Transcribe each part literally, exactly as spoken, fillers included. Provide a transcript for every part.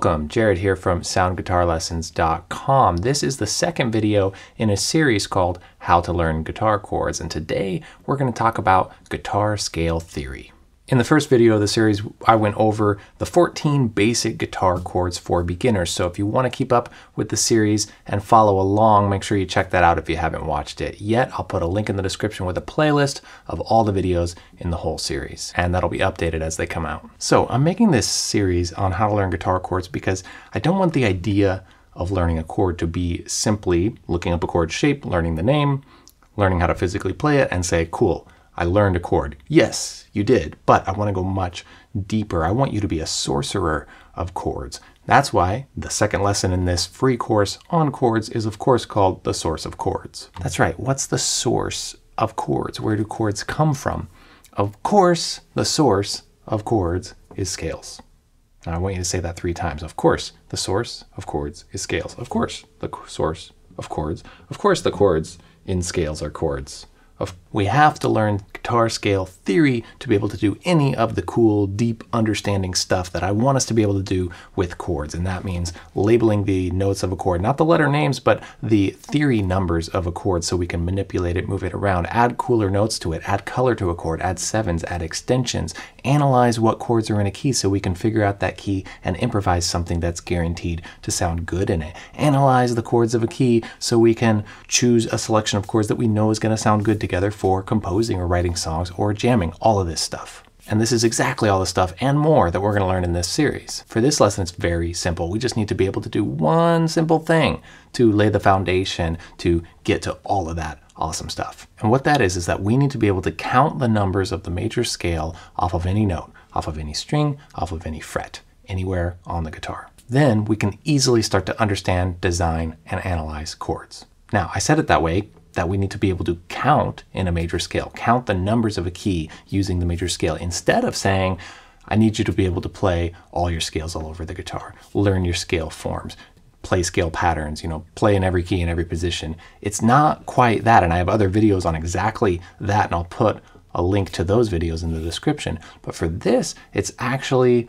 Welcome, Jared here from Sound Guitar Lessons dot com. This is the second video in a series called How to Learn Guitar Chords, and today we're going to talk about guitar scale theory. In the first video of the series, I went over the fourteen basic guitar chords for beginners, so if you want to keep up with the series and follow along, make sure you check that out if you haven't watched it yet. I'll put a link in the description with a playlist of all the videos in the whole series, and that'll be updated as they come out. So I'm making this series on how to learn guitar chords because I don't want the idea of learning a chord to be simply looking up a chord shape, learning the name, learning how to physically play it, and say, cool, I learned a chord. Yes, you did, but I want to go much deeper. I want you to be a sorcerer of chords. That's why the second lesson in this free course on chords is of course called The Source of Chords. That's right, what's the source of chords? Where do chords come from? Of course, the source of chords is scales. Now I want you to say that three times. Of course, the source of chords is scales. Of course, the source of chords. Of course, the chords in scales are chords. We have to learn guitar scale theory to be able to do any of the cool, deep understanding stuff that I want us to be able to do with chords. And that means labeling the notes of a chord, not the letter names, but the theory numbers of a chord so we can manipulate it, move it around, add cooler notes to it, add color to a chord, add sevens, add extensions, analyze what chords are in a key so we can figure out that key and improvise something that's guaranteed to sound good in it. Analyze the chords of a key so we can choose a selection of chords that we know is going to sound good to together for composing or writing songs or jamming, all of this stuff. And this is exactly all the stuff and more that we're going to learn in this series. For this lesson, it's very simple. We just need to be able to do one simple thing to lay the foundation to get to all of that awesome stuff. And what that is, is that we need to be able to count the numbers of the major scale off of any note, off of any string, off of any fret, anywhere on the guitar. Then we can easily start to understand, design, and analyze chords. Now, I said it that way, that we need to be able to count in a major scale, count the numbers of a key using the major scale, instead of saying, I need you to be able to play all your scales all over the guitar, learn your scale forms, play scale patterns, you know, play in every key in every position. It's not quite that, and I have other videos on exactly that, and I'll put a link to those videos in the description. But for this, it's actually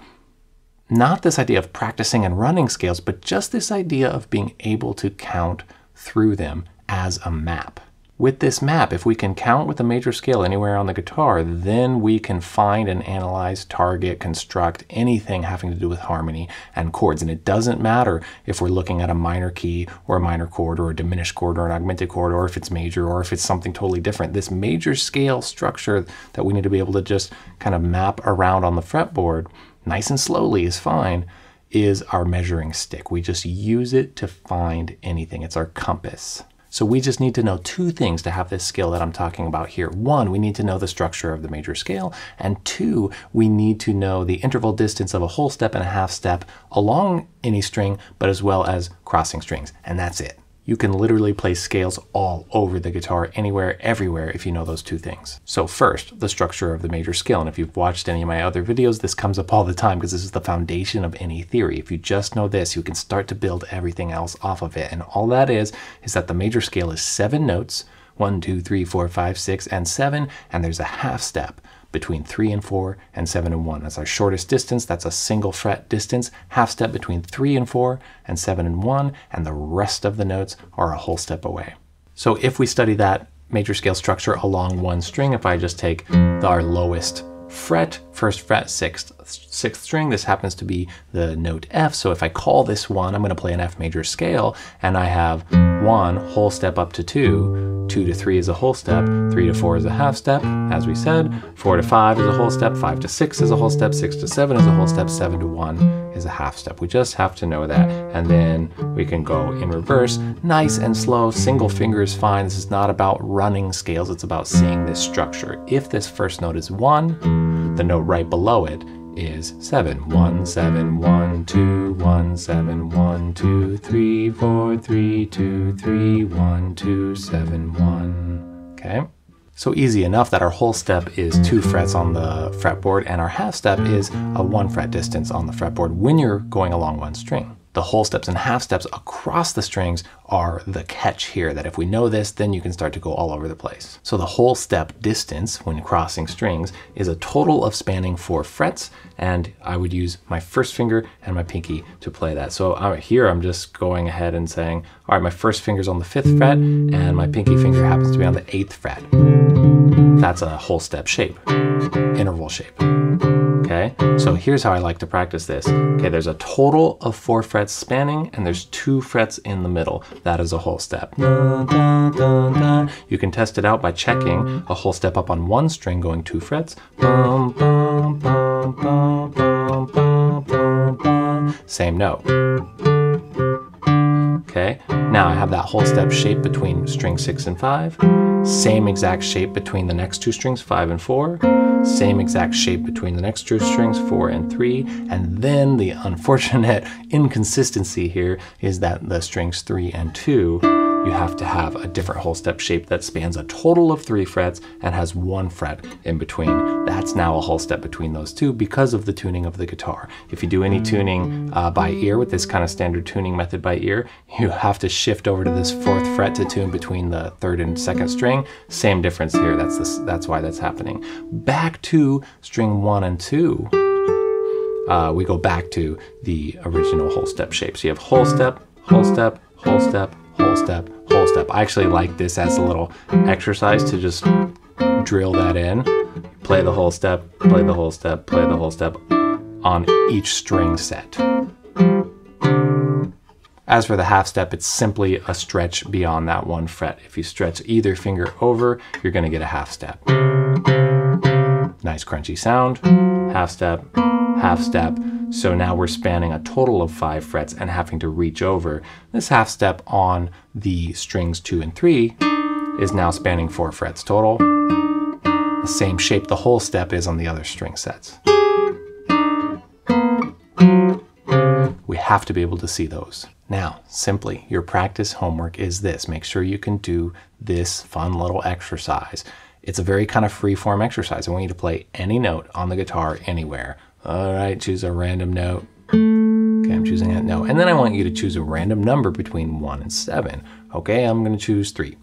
not this idea of practicing and running scales, but just this idea of being able to count through them as a map. With this map, if we can count with a major scale anywhere on the guitar, then we can find and analyze, target, construct anything having to do with harmony and chords. And it doesn't matter if we're looking at a minor key or a minor chord or a diminished chord or an augmented chord, or if it's major or if it's something totally different. This major scale structure that we need to be able to just kind of map around on the fretboard, nice and slowly is fine, is our measuring stick. We just use it to find anything. It's our compass. So we just need to know two things to have this skill that I'm talking about here. One, we need to know the structure of the major scale, and two, we need to know the interval distance of a whole step and a half step along any string, but as well as crossing strings, and that's it. You can literally play scales all over the guitar, anywhere, everywhere, if you know those two things. So first, the structure of the major scale. And if you've watched any of my other videos, this comes up all the time because this is the foundation of any theory. If you just know this, you can start to build everything else off of it. And all that is, is that the major scale is seven notes, one, two, three, four, five, six, and seven, and there's a half step between three and four and seven and one. That's our shortest distance. That's a single fret distance, half step between three and four and seven and one, and the rest of the notes are a whole step away. So if we study that major scale structure along one string, if I just take our lowest fret, first fret, sixth, sixth string, this happens to be the note F. So if I call this one, I'm gonna play an F major scale, and I have one whole step up to two, two to three is a whole step, three to four is a half step, as we said, four to five is a whole step, five to six is a whole step, six to seven is a whole step, seven to one is a half step. We just have to know that. And then we can go in reverse, nice and slow, single finger is fine. This is not about running scales, it's about seeing this structure. If this first note is one, the note right below it is seven. One, seven, one, two, one, seven, one, two, three, four, three, two, three, one, two, seven, one. Okay? So easy enough that our whole step is two frets on the fretboard, and our half step is a one fret distance on the fretboard when you're going along one string. The whole steps and half steps across the strings are the catch here, that if we know this, then you can start to go all over the place. So the whole step distance when crossing strings is a total of spanning four frets, and I would use my first finger and my pinky to play that. So uh, here I'm just going ahead and saying, all right, my first finger's on the fifth fret and my pinky finger happens to be on the eighth fret. That's a whole step shape, interval shape. Okay, so here's how I like to practice this. Okay, there's a total of four frets spanning and there's two frets in the middle. That is a whole step. Dun, dun, dun, dun. You can test it out by checking a whole step up on one string going two frets. Bum, bum, bum, bum, bum, bum, bum, bum. Same note. Okay, now I have that whole step shape between string six and five. Same exact shape between the next two strings, five and four. Same exact shape between the next two strings, four and three. And then the unfortunate inconsistency here is that the strings three and two, you have to have a different whole step shape that spans a total of three frets and has one fret in between. That's now a whole step between those two because of the tuning of the guitar. If you do any tuning uh, by ear with this kind of standard tuning method by ear, you have to shift over to this fourth fret to tune between the third and second string. Same difference here, that's, the, that's why that's happening. Back to string one and two, uh, we go back to the original whole step shape. So you have whole step, whole step, whole step, whole step, whole step. I actually like this as a little exercise to just drill that in. Play the whole step, play the whole step, play the whole step on each string set. As for the half step, it's simply a stretch beyond that one fret. If you stretch either finger over, you're going to get a half step. Nice crunchy sound, half step, half step. So now we're spanning a total of five frets and having to reach over. This half step on the strings two and three is now spanning four frets total. The same shape the whole step is on the other string sets. We have to be able to see those. Now, simply, your practice homework is this. Make sure you can do this fun little exercise. It's a very kind of free-form exercise. I want you to play any note on the guitar anywhere. All right, choose a random note. Okay, I'm choosing that note. And then I want you to choose a random number between one and seven. Okay, I'm gonna choose three.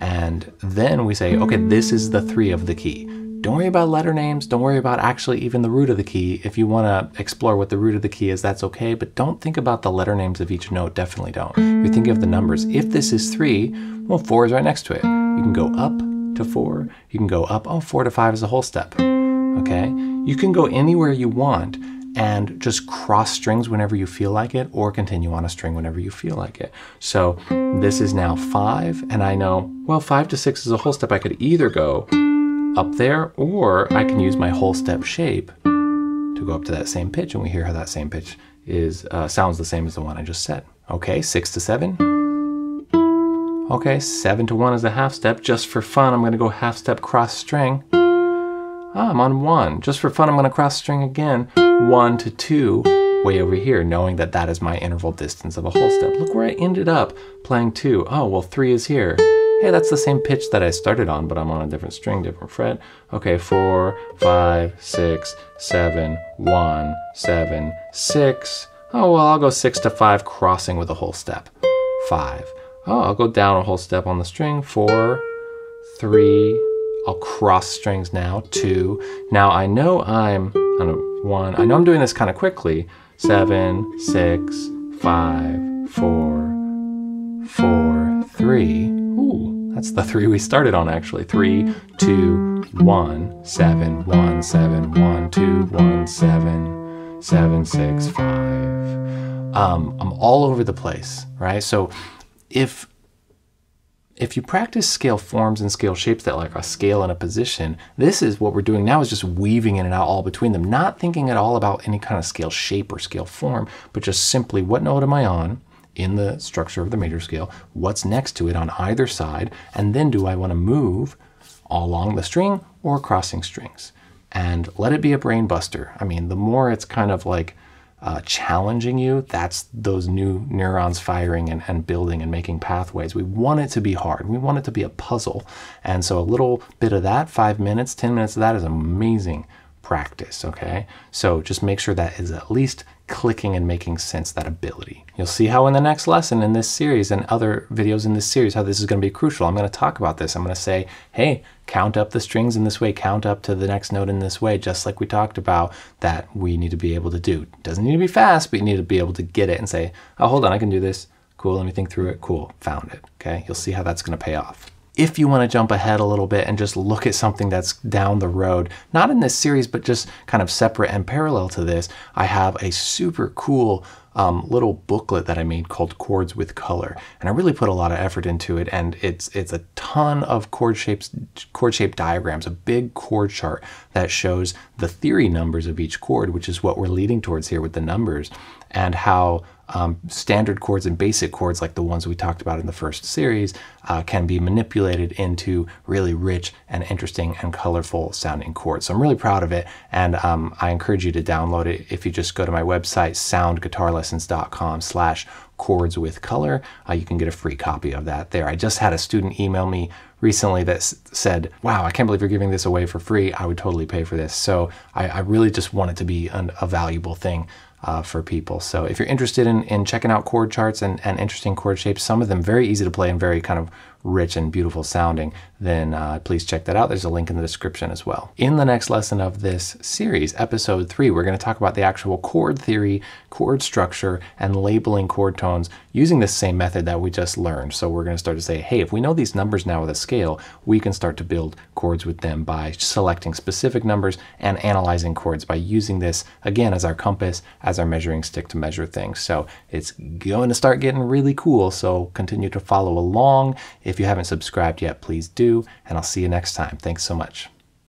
And then we say, okay, this is the three of the key. Don't worry about letter names. Don't worry about actually even the root of the key. If you wanna explore what the root of the key is, that's okay, but don't think about the letter names of each note, definitely don't. You're thinking of the numbers. If this is three, well, four is right next to it. You can go up to four, you can go up, oh, four to five is a whole step. Okay, you can go anywhere you want and just cross strings whenever you feel like it or continue on a string whenever you feel like it. So this is now five, and I know, well, five to six is a whole step. I could either go up there or I can use my whole step shape to go up to that same pitch, and we hear how that same pitch is uh, sounds the same as the one I just said. Okay, six to seven. Okay, seven to one is a half step. Just for fun, I'm gonna go half step cross string. Ah, I'm on one. Just for fun, I'm going to cross string again. One to two, way over here, knowing that that is my interval distance of a whole step. Look where I ended up playing two. Oh, well, three is here. Hey, that's the same pitch that I started on, but I'm on a different string, different fret. Okay, four, five, six, seven, one, seven, six. Oh, well, I'll go six to five, crossing with a whole step. Five. Oh, I'll go down a whole step on the string. Four, three, I'll cross strings now, two. Now I know I'm on a one, I know I'm doing this kind of quickly. Seven, six, five, four, four, three. Ooh, that's the three we started on actually. Three, two, one, seven, one, seven, one, two, one, seven, seven, six, five. Um, I'm all over the place, right? So if If you practice scale forms and scale shapes that like a scale and a position, this is what we're doing now is just weaving in and out all between them, not thinking at all about any kind of scale shape or scale form, but just simply what note am I on in the structure of the major scale, what's next to it on either side, and then do I want to move along the string or crossing strings? And let it be a brain buster. I mean, the more it's kind of like Uh, challenging you, that's those new neurons firing and, and building and making pathways. We want it to be hard. We want it to be a puzzle. And so a little bit of that, five minutes, ten minutes of that is amazing practice, okay? So just make sure that is at least clicking and making sense, that ability. You'll see how in the next lesson in this series and other videos in this series, how this is going to be crucial. I'm going to talk about this. I'm going to say, hey, count up the strings in this way, count up to the next note in this way, just like we talked about that we need to be able to do. It doesn't need to be fast, but you need to be able to get it and say, oh, hold on, I can do this. Cool, let me think through it. Cool, found it. Okay, you'll see how that's going to pay off. If you want to jump ahead a little bit and just look at something that's down the road, not in this series, but just kind of separate and parallel to this, I have a super cool um, little booklet that I made called Chords with Color. And I really put a lot of effort into it. And it's it's a ton of chord shapes, chord shape diagrams, a big chord chart that shows the theory numbers of each chord, which is what we're leading towards here with the numbers, and how Um, standard chords and basic chords, like the ones we talked about in the first series, uh, can be manipulated into really rich and interesting and colorful sounding chords. So I'm really proud of it, and um, I encourage you to download it if you just go to my website, sound guitar lessons dot com slash chords with color. Uh, you can get a free copy of that there. I just had a student email me recently that said, wow, I can't believe you're giving this away for free. I would totally pay for this. So I, I really just want it to be an, a valuable thing Uh, for people. So if you're interested in, in checking out chord charts and, and interesting chord shapes, some of them very easy to play and very kind of rich and beautiful sounding, then uh, please check that out. There's a link in the description as well. In the next lesson of this series, episode three, we're going to talk about the actual chord theory, chord structure, and labeling chord tones using this same method that we just learned. So we're going to start to say, hey, if we know these numbers now with a scale, we can start to build chords with them by selecting specific numbers and analyzing chords by using this, again, as our compass, as our measuring stick to measure things. So it's going to start getting really cool. So continue to follow along. If you haven't subscribed yet, please do. And I'll see you next time. Thanks so much.